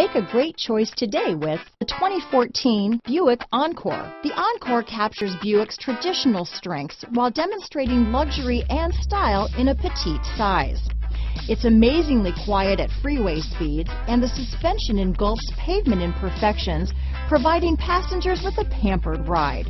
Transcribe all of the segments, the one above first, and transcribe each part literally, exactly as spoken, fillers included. Make a great choice today with the twenty fourteen Buick Encore. The Encore captures Buick's traditional strengths while demonstrating luxury and style in a petite size. It's amazingly quiet at freeway speeds, and the suspension engulfs pavement imperfections, providing passengers with a pampered ride.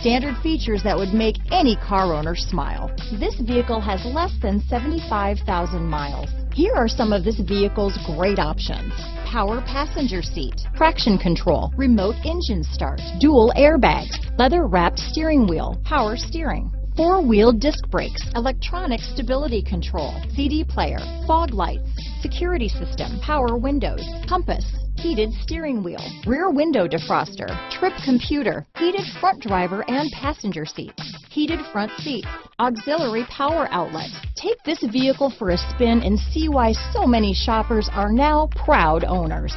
Standard features that would make any car owner smile. This vehicle has less than seventy-five thousand miles. Here are some of this vehicle's great options: power passenger seat, traction control, remote engine start, dual airbags, leather-wrapped steering wheel, power steering, four-wheel disc brakes, electronic stability control, C D player, fog lights, security system, power windows, compass, heated steering wheel, rear window defroster, trip computer, heated front driver and passenger seats, heated front seats, auxiliary power outlet. Take this vehicle for a spin and see why so many shoppers are now proud owners.